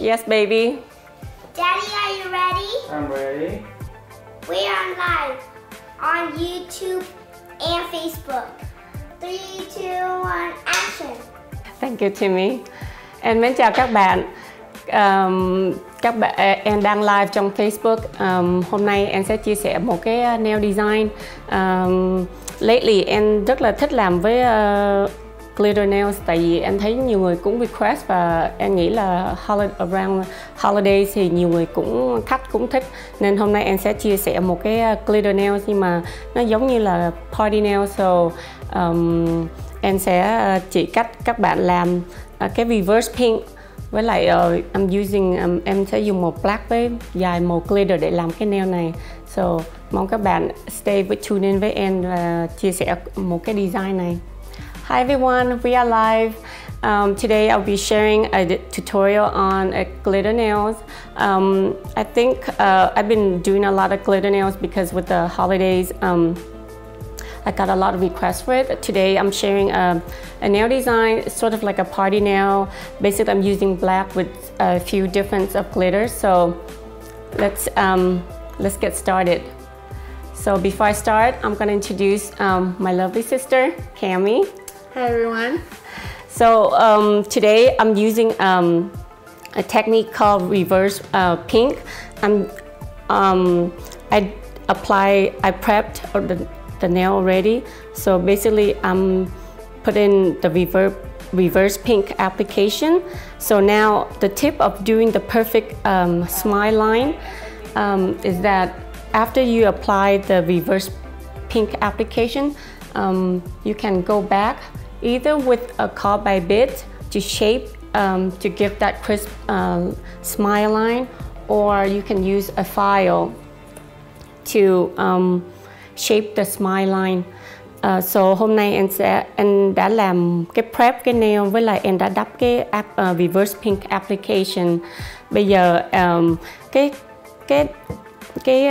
Yes, baby. Daddy, are you ready? I'm ready. We are live on YouTube and Facebook. 3, 2, 1, action. Thank you, Timmy. And mến chào các bạn. Em đang live trong Facebook. Hôm nay em sẽ chia sẻ một cái nail design. Lately em rất là thích làm với glitter nails, tại vì em thấy nhiều người cũng request và em nghĩ là around holidays thì nhiều người cũng khách cũng thích, nên hôm nay em sẽ chia sẻ một cái glitter nails nhưng mà nó giống như là party nails. So em sẽ chỉ cách các bạn làm cái reverse pink với lại em sẽ dùng màu black với dài màu glitter để làm cái nail này. So mong các bạn stay with tune in với em và chia sẻ một cái design này. Hi everyone, we are live. Today I'll be sharing a tutorial on glitter nails. I think I've been doing a lot of glitter nails because with the holidays, I got a lot of requests for it. Today I'm sharing a nail design, it's sort of like a party nail. Basically I'm using black with a few different of glitter. So let's get started. So before I start, I'm gonna introduce my lovely sister, Cammie. Hi everyone. So today I'm using a technique called reverse pink. I prepped the nail already. So basically I'm putting the reverse pink application. So now the tip of doing the perfect smile line is that after you apply the reverse pink application, you can go back either with a carbide bit to shape to give that crisp smile line, or you can use a file to shape the smile line. So hôm nay em đã làm cái prep cái nail với lại em đã đắp cái reverse pink application. Bây giờ cái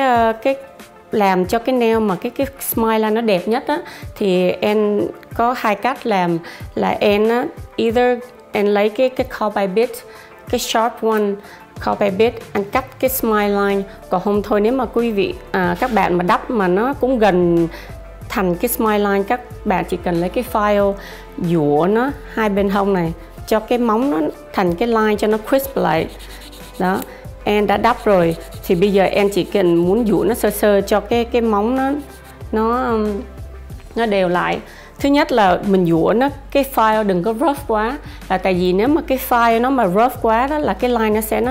làm cho cái nail mà cái smile line nó đẹp nhất á, thì em có hai cách làm là em either em lấy cái carbide bit, cái sharp one carbide bit, anh cắt cái smile line. Còn không thôi nếu mà quý vị các bạn mà đắp mà nó cũng gần thành cái smile line, các bạn chỉ cần lấy cái file dũa nó hai bên hông này cho cái móng nó thành cái line cho nó crisp lại. Đó, em đã đắp rồi thì bây giờ em chỉ cần muốn dũa nó sơ sơ cho cái móng nó đều lại. Thứ nhất là mình dũa nó cái file đừng có rough quá, là tại vì nếu mà cái file nó mà rough quá đó là cái line nó sẽ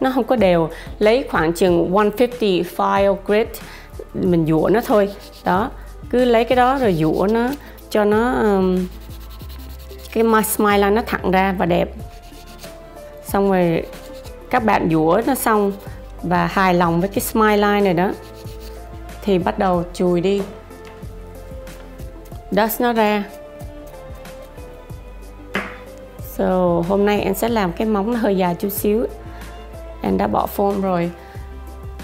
nó không có đều. Lấy khoảng chừng 150 file grit mình dũa nó thôi. Đó, cứ lấy cái đó rồi dũa nó cho nó cái smile line nó thẳng ra và đẹp. Xong rồi các bạn dũa nó xong và hài lòng với cái smile line này đó thì bắt đầu chùi đi, dust nó ra. So hôm nay em sẽ làm cái móng nó hơi dài chút xíu. Em đã bỏ foam rồi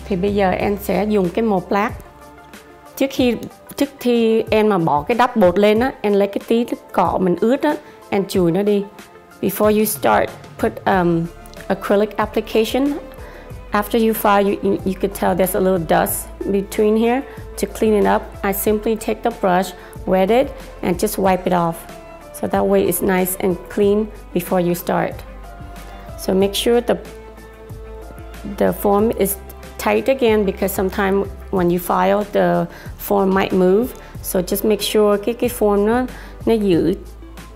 thì bây giờ em sẽ dùng cái màu black. Trước khi em mà bỏ cái đắp bột lên á, em lấy cái tí nước cọ mình ướt á, em chùi nó đi. Before you start put acrylic application, after you file, you could tell there's a little dust between here. To clean it up, I simply take the brush, wet it, and just wipe it off. So that way it's nice and clean before you start. So make sure the foam is tight again, because sometimes when you file, the foam might move. So just make sure cái foam nó giữ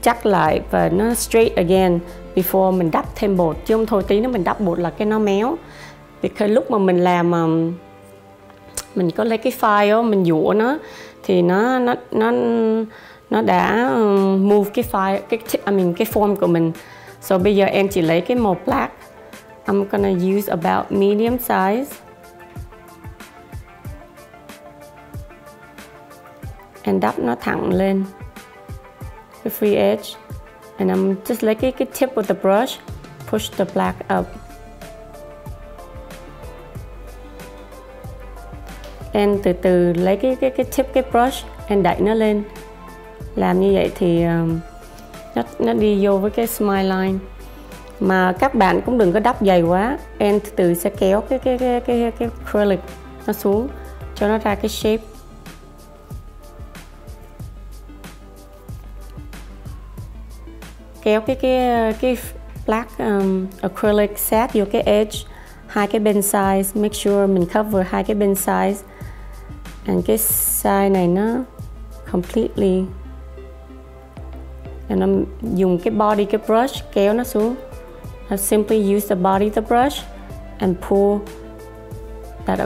chắc lại và nó straight again before mình đắp thêm bột, chứ không thôi tí nữa mình đắp bột là cái nó méo. Because lúc mà mình làm mình có lấy cái file mình dũa nó thì nó đã move cái file cái form của mình. So bây giờ em chỉ lấy cái màu black. I'm gonna use about medium size. And đắp nó thẳng lên the free edge. And I'm just lấy cái tip with the brush, push the black up. Em từ từ lấy cái tip cái brush, em đẩy nó lên. Làm như vậy thì nó đi vô với cái smile line. Mà các bạn cũng đừng có đắp dày quá, em tự sẽ kéo cái acrylic nó xuống cho nó ra cái shape. Kéo cái black acrylic set vô cái edge, hai cái bên size, make sure mình cover hai cái bên size. And cái size này nó completely. Và nó dùng cái body, cái brush, kéo nó xuống. I simply use the body of the brush and pull that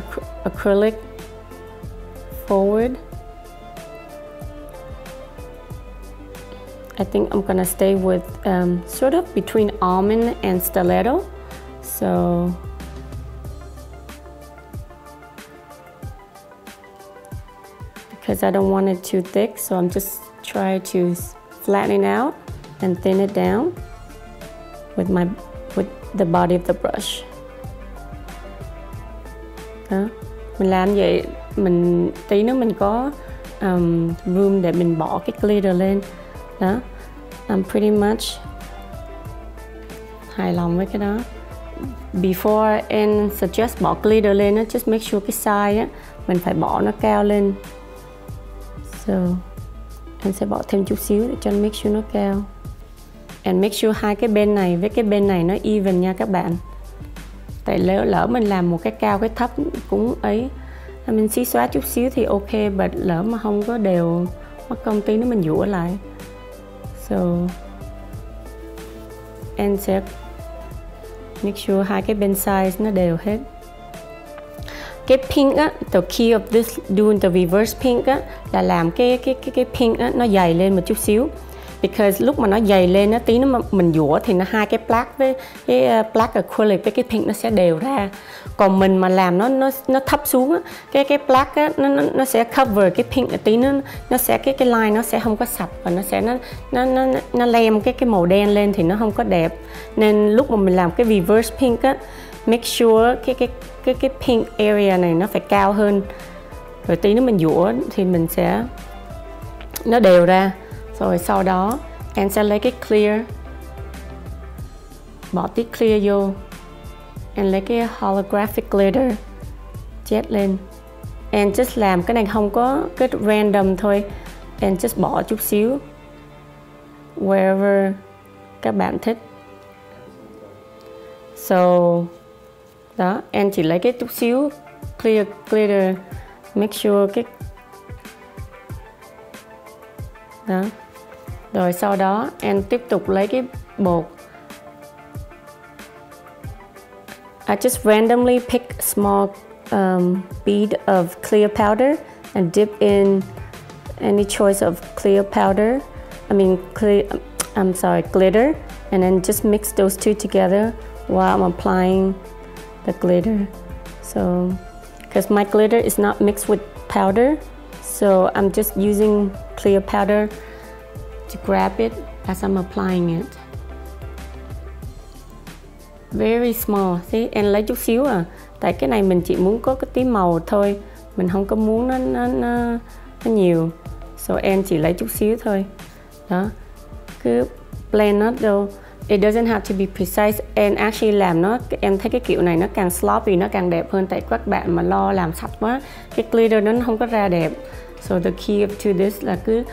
acrylic forward. I think I'm gonna stay with sort of between almond and stiletto. So because I don't want it too thick, so I'm just trying to flatten it out and thin it down with the body of the brush. Đó. Mình làm vậy, mình tí nữa mình có room để mình bỏ cái glitter lên. Đó. I'm pretty much hài lòng với cái đó. Before and suggest bỏ glitter lên, just make sure cái size á, mình phải bỏ nó cao lên. So em sẽ bỏ thêm chút xíu để cho make sure nó cao. And make sure hai cái bên này với cái bên này nó even nha các bạn. Tại lỡ mình làm một cái cao cái thấp cũng ấy, mình xí xóa chút xíu thì ok, but lỡ mà không có đều mất công tí nữa mình dũa lại. So em sẽ make sure hai cái bên size nó đều hết. Cái pink á, the key of this doing the reverse pink á là làm cái pink á nó dày lên một chút xíu. Because lúc mà nó dày lên á, tí nó mình dũa thì nó hai cái black với cái black acrylic với cái pink nó sẽ đều ra. Còn mình mà làm nó thấp xuống á, cái black á nó sẽ cover cái pink ở tí, nó sẽ cái line nó sẽ không có sạch và nó sẽ nó lem cái màu đen lên thì nó không có đẹp. Nên lúc mà mình làm cái reverse pink á, make sure cái pink area này nó phải cao hơn. Rồi tí nữa mình dũa thì mình sẽ nó đều ra. Rồi sau đó em sẽ lấy cái clear, bỏ tí clear vô. Em lấy cái holographic glitter chét lên. Em just làm cái này không có cái random thôi. Em just bỏ chút xíu wherever các bạn thích. So đó, em chỉ lấy cái chút xíu clear glitter, make sure cái đó. Rồi sau đó em tiếp tục lấy cái bột. I just randomly pick small bead of clear powder and dip in any choice of clear powder. I mean clear, I'm sorry, glitter, and then just mix those two together while I'm applying the glitter. So, because my glitter is not mixed with powder, so I'm just using clear powder to grab it as I'm applying it. Very small, see, em lấy chút xíu à. Tại cái này mình chỉ muốn có cái tí màu thôi, mình không có muốn nó nhiều. So em chỉ lấy chút xíu thôi. Đó, cứ blend nó đâu. It doesn't have to be precise. And actually làm nó, em thấy cái kiểu này nó càng sloppy nó càng đẹp hơn. Tại các bạn mà lo làm sạch quá, cái glitter nó không có ra đẹp. So the key to this là cứ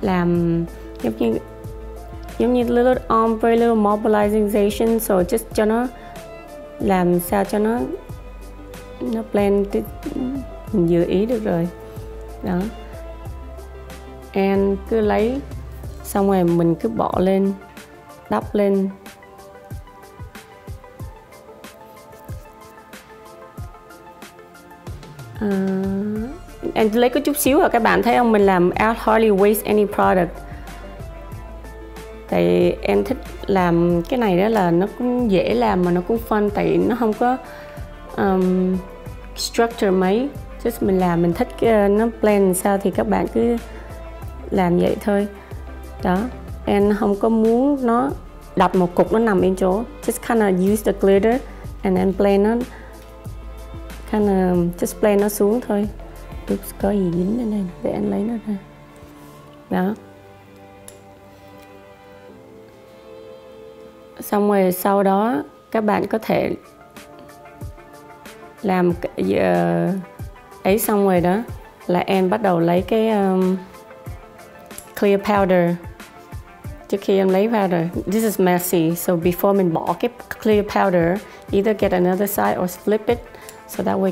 làm giống như little ombre, little mobilization. So just cho nó làm sao cho nó blend mình dự ý được rồi. Đó. And cứ lấy xong rồi mình cứ bỏ lên, đắp lên. Em lấy có chút xíu rồi, các bạn thấy không? Mình làm I hardly waste any product. Tại em thích làm cái này đó là nó cũng dễ làm mà nó cũng fun. Tại nó không có structure mấy. Just mình làm, mình thích nó blend sao thì các bạn cứ làm vậy thôi. Đó. Em không có muốn nó đặt một cục nó nằm yên chỗ. Just kinda use the glitter and then blend nó, kinda just blend nó xuống thôi. Oops, có gì dính lên đây, để em lấy nó ra. Đó. Xong rồi sau đó các bạn có thể làm ấy xong rồi đó là em bắt đầu lấy cái clear powder. Trước khi em lấy powder, this is messy, so before mình bỏ cái clear powder, either get another side or flip it, so that way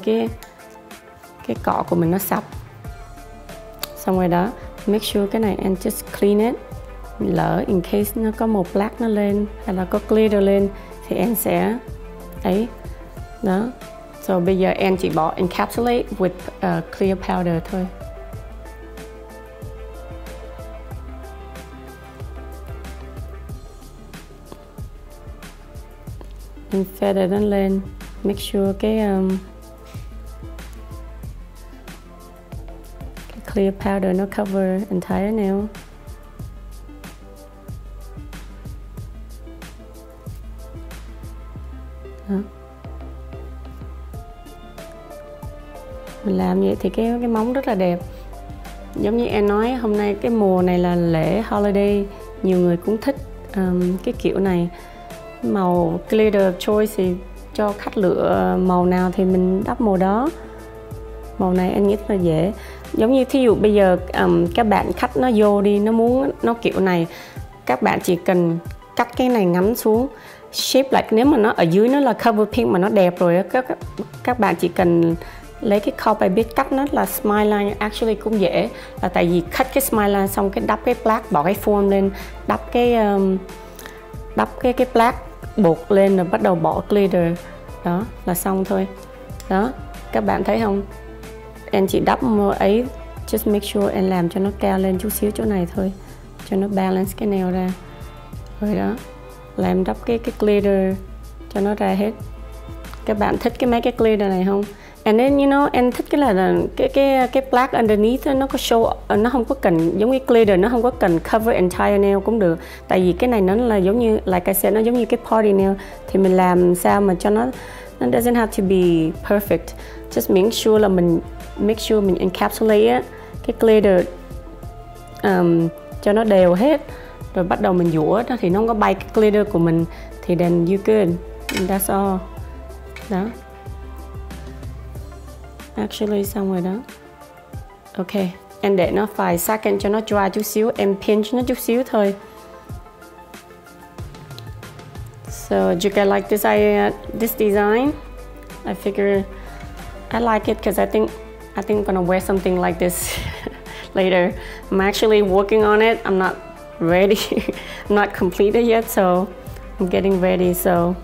cái cọ của mình nó sạch. Xong rồi đó, make sure cái này and just clean it. Lỡ in case nó có màu black nó lên hay là có glitter lên thì em sẽ ấy đó. So bây giờ em chỉ bỏ encapsulate with clear powder thôi. Em feather nó lên, make sure cái clear powder nó cover entire nail. Đó. Mình làm vậy thì cái móng rất là đẹp. Giống như em nói, hôm nay cái mùa này là lễ holiday, nhiều người cũng thích cái kiểu này. Màu glitter choice thì cho khách lựa màu nào thì mình đắp màu đó. Màu này anh nghĩ là dễ. Giống như thí dụ bây giờ các bạn khách nó vô đi, nó muốn nó kiểu này, các bạn chỉ cần cắt cái này ngắn xuống. Shape like nếu mà nó ở dưới nó là cover pink mà nó đẹp rồi, các bạn chỉ cần lấy cái copy bit cắt nó là smile line, actually cũng dễ. Là tại vì cắt cái smile line xong cái đắp cái black, bỏ cái form lên, đắp cái black bột lên rồi bắt đầu bỏ glitter. Đó là xong thôi. Đó, các bạn thấy không? Em chỉ đắp ấy, just make sure em làm cho nó cao lên chút xíu chỗ này thôi, cho nó balance cái nail ra. Rồi đó. Là em đắp cái glitter cho nó ra hết. Các bạn thích cái mấy cái glitter này không? And then you know, em thích cái là cái black underneath nó có show, nó không có cần giống như glitter, nó không có cần cover entire nail cũng được. Tại vì cái này nó là giống như like I said, nó giống như cái party nail thì mình làm sao mà cho nó doesn't have to be perfect. Just make sure mình encapsulate cái glitter cho nó đều hết. Rồi bắt đầu mình dũa đó thì nó không có bay cái glitter của mình thì then you good. That's all. Đó. Actually xong rồi đó. Ok, em để nó vài second cho nó dry chút xíu, em pinch nó chút xíu thôi. So you guys like this this design? I figure I like it because I think I'm gonna wear something like this later. I'm actually working on it. I'm not ready. I'm not completed yet, so I'm getting ready. So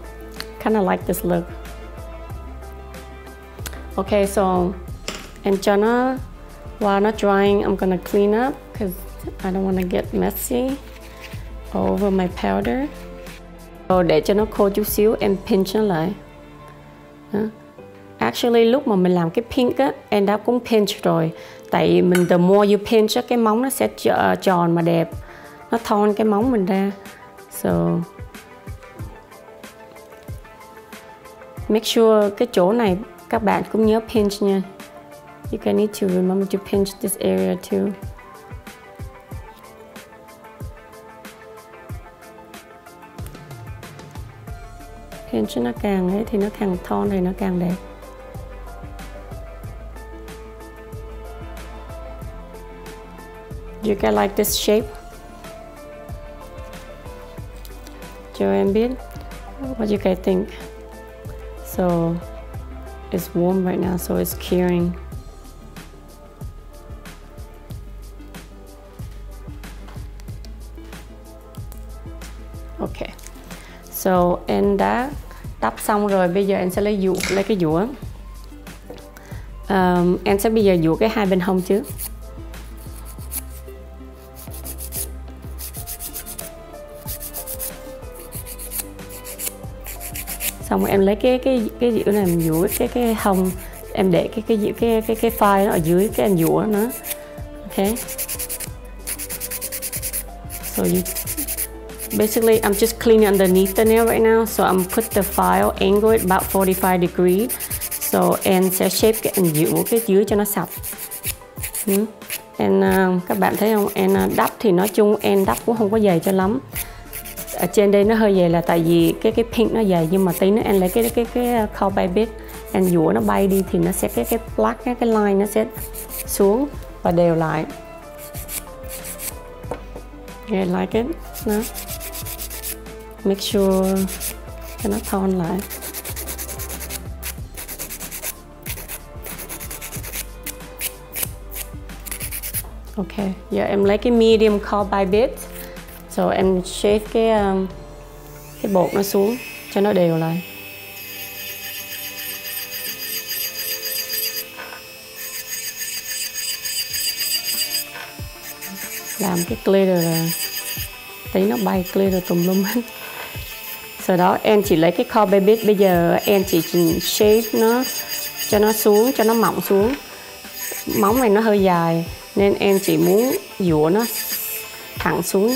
kind of like this look. Okay, so and Jana, while not drying, I'm gonna clean up because I don't want to get messy over my powder. So để cho nó khô chút xíu, em pinch nó lại. Actually, lúc mà mình làm cái pink á, em đã cũng pinch rồi. Tại mình the more you pinch á, cái móng nó sẽ tròn mà đẹp. Nó thon cái móng mình ra. So make sure cái chỗ này các bạn cũng nhớ pinch nha. You can need to remember to pinch this area too. Pinch nó càng ấy thì nó càng thon thì nó càng đẹp. You can like this shape. Cho em biết. What do you guys think? So it's warm right now, so it's curing. Okay. So em đã đắp xong rồi, bây giờ em sẽ lấy cái dũa. Em sẽ bây giờ dũa cái hai bên hông trước. Xong em lấy cái dĩa này mình dũa cái hông, em để cái file nó ở dưới, cái em dũa nó. Okay. So you basically I'm just cleaning underneath the nail right now, so I'm put the file angle it about 45 degree. So em sẽ shape cái em dũa cái dưới cho nó sạch. Các bạn thấy không? Em đắp thì nói chung em đắp cũng không có dày cho lắm. Ở trên đây nó hơi dày là tại vì cái pink nó dày, nhưng mà tí nó em lấy cái khâu bay bit em dũa nó bay đi thì nó sẽ cái black cái line nó sẽ xuống và đều lại. Yeah, like it. Đó. Make sure cho nó thon lại. Ok, giờ em lấy cái medium curl by bit. Rồi em shave cái bột nó xuống cho nó đều lại. Làm cái glitter là tí nó bay glitter tùm lum hết. Sau đó em chỉ lấy cái curl by bit, bây giờ em chỉ shave nó cho nó xuống, cho nó mỏng xuống. Móng này nó hơi dài nên em chỉ muốn dũa nó thẳng xuống,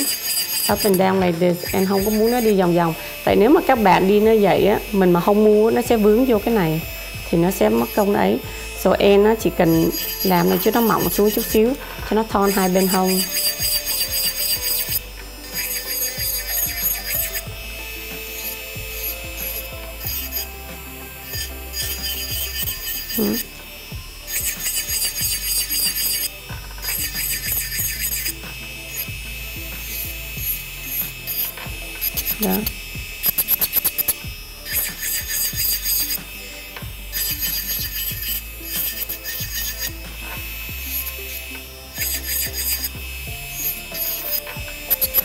up and down like this. Em không có muốn nó đi vòng vòng, tại nếu mà các bạn đi nó vậy á, mình mà không mua nó sẽ vướng vô cái này thì nó sẽ mất công ấy. So em nó chỉ cần làm này cho nó mỏng xuống chút xíu cho nó thon hai bên hông. Đó. Đó,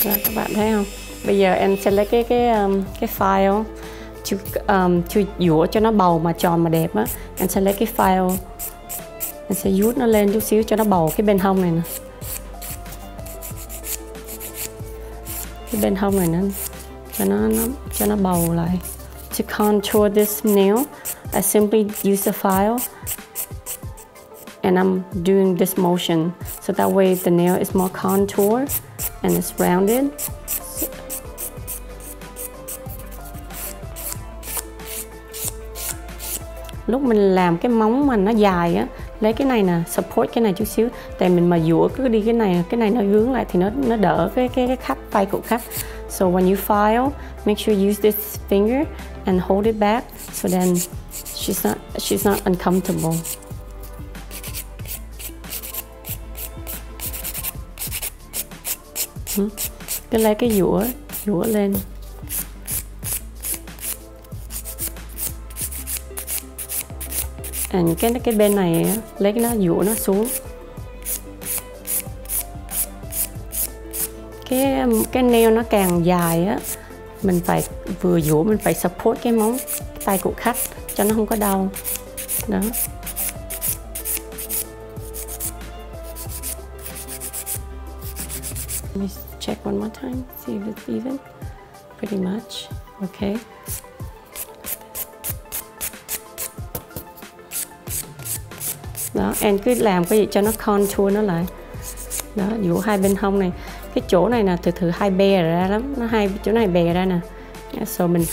các bạn thấy không? Bây giờ em sẽ lấy cái file chưa dũa cho nó bầu mà tròn mà đẹp á. Em sẽ lấy cái file, em sẽ vuốt nó lên chút xíu cho nó bầu cái bên hông này nè. Cái bên hông này nó cho nó bầu lại. To contour this nail, I simply use a file and I'm doing this motion. So that way the nail is more contoured and it's rounded. Lúc mình làm cái móng mà nó dài á, lấy cái này nè, support cái này chút xíu. Tại mình mà dũa cứ đi cái này nó vướng lại thì nó đỡ cái khắp tay của khách. So when you file, make sure you use this finger and hold it back so then she's not uncomfortable. Cứ lấy cái dũa lên. And cái bên này lấy cái nó dũa nó xuống. Cái nail nó càng dài á, mình phải vừa dũa mình phải support cái móng cái tay của khách cho nó không có đau. Đó. Let me check one more time, see if it's even. Pretty much. Okay. Đó, em cứ làm cái gì cho nó contour nó lại. Đó, dũa hai bên hông này. Cái chỗ này là từ hai bè ra lắm, nó hai chỗ này bè ra nè. So mình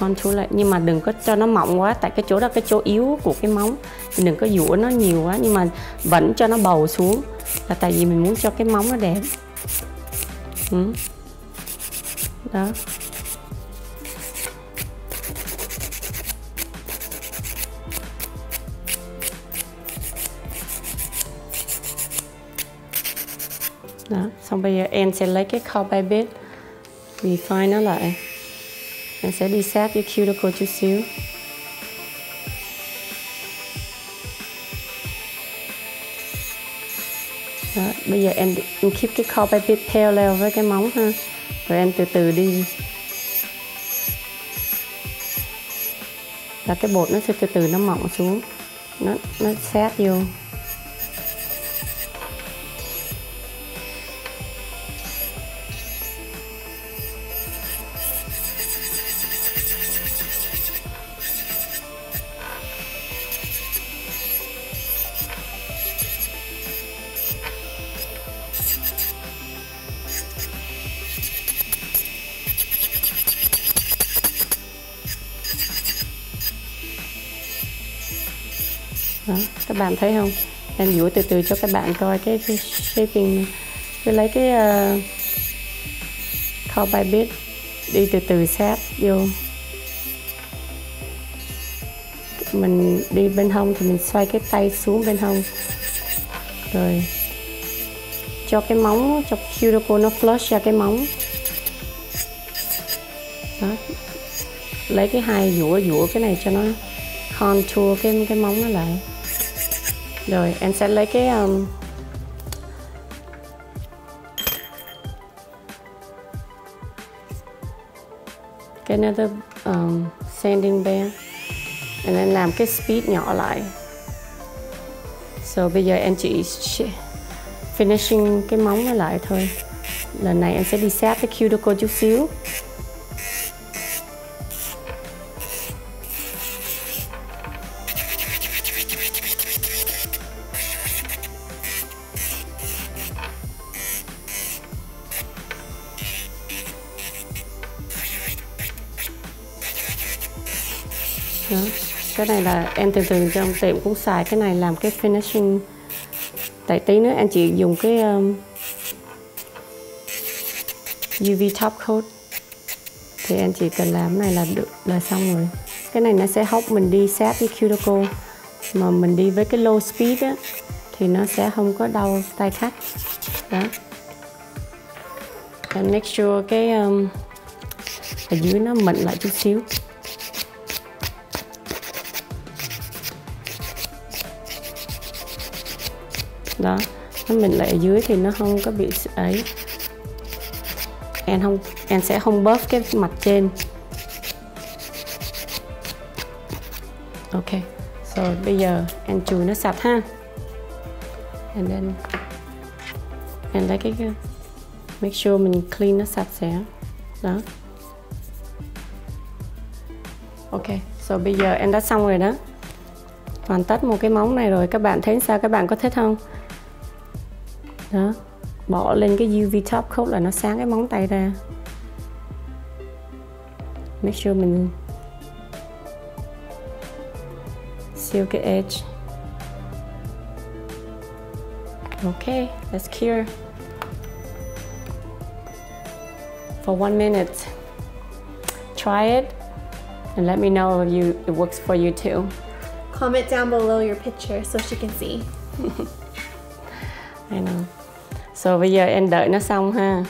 contour lại, nhưng mà đừng có cho nó mỏng quá, tại cái chỗ đó cái chỗ yếu của cái móng. Mình đừng có dũa nó nhiều quá, nhưng mà vẫn cho nó bầu xuống. Là tại vì mình muốn cho cái móng nó đẹp. Đó. Đó, xong bây giờ em sẽ lấy cái curl by bit, refine nó lại. Em sẽ đi sát cái cuticle chút xíu. Đó, bây giờ em keep cái curl by bit parallel với cái móng ha. Rồi em từ từ đi. Là cái bột nó sẽ từ từ nó mỏng xuống. Nó sát vô. Đó, các bạn thấy không? Em dũa từ từ cho các bạn coi cái shaping. Tôi lấy cái curl by bit đi từ từ sáp vô. Mình đi bên hông thì mình xoay cái tay xuống bên hông, rồi cho cái móng, cho cuticle nó flush ra cái móng. Đó. Lấy cái hai dũa cái này cho nó contour cái móng nó lại. Rồi em sẽ lấy cái another sanding band, and then làm cái speed nhỏ lại. So bây giờ em chỉ finishing cái móng nó lại thôi. Lần này em sẽ đi sát cái cuticle chút xíu. Đó. Cái này là em từ từ trong tiệm cũng xài cái này làm cái finishing. Tại tí nữa em chỉ dùng cái UV top coat thì em chỉ cần làm cái này là được, là xong rồi. Cái này nó sẽ hốc mình đi sát với cuticle, mà mình đi với cái low speed á thì nó sẽ không có đau tay khách. Đó. And make sure cái ở dưới nó mịn lại chút xíu. Đó, mình lại ở dưới thì nó không có bị ấy. Em sẽ không bóp cái mặt trên. Ok, so bây giờ em chùi nó sạch ha. And then em lấy cái make sure mình clean nó sạch sẽ. Đó. Ok, so bây giờ em đã xong rồi đó. Hoàn tất một cái móng này rồi, các bạn thấy sao, các bạn có thích không? Đó. Bỏ lên cái UV top coat là nó sáng cái móng tay ra. Make sure mình seal cái edge. Okay, let's cure for 1 minute. Try it and let me know if it works for you too. Comment down below your picture so she can see. I know. So bây giờ em đợi nó xong ha.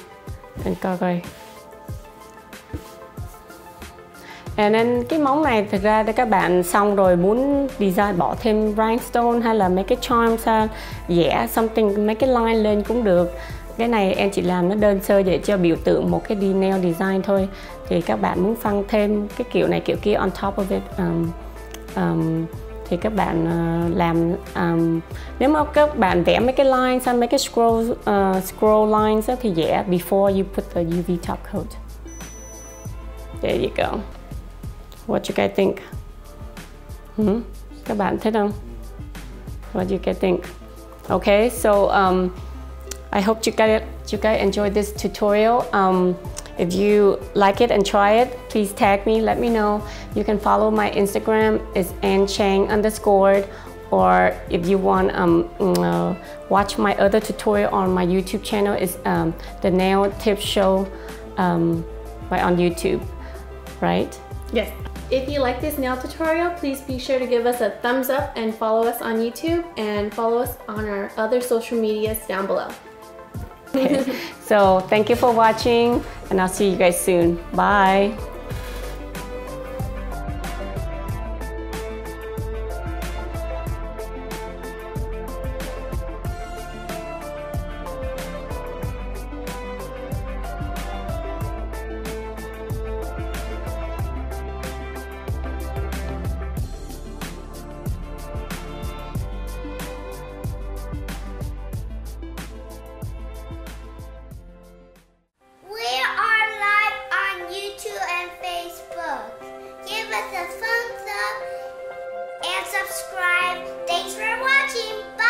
Em coi coi. And then cái móng này thực ra các bạn xong rồi muốn design bỏ thêm rhinestone hay là mấy cái charms ha, yeah, something, mấy cái line lên cũng được. Cái này em chỉ làm nó đơn sơ để cho biểu tượng một cái nail design thôi. Thì các bạn muốn phăng thêm cái kiểu này kiểu kia on top of it, thì các bạn làm nếu mà các bạn vẽ mấy cái lines hay mấy cái scroll lines thì vẽ before you put the UV top coat. There you go. What you guys think? Các bạn thích không? What you guys think? Okay, so I hope you guys enjoyed this tutorial. If you like it and try it, please tag me, let me know. You can follow my Instagram, it's AnnChang_, or if you want watch my other tutorial on my YouTube channel, it's The Nail Tips Show on YouTube, right? Yes. If you like this nail tutorial, please be sure to give us a thumbs up and follow us on YouTube and follow us on our other social medias down below. Okay. So thank you for watching, and I'll see you guys soon. Bye. Give us a thumbs up and subscribe. Thanks for watching. Bye.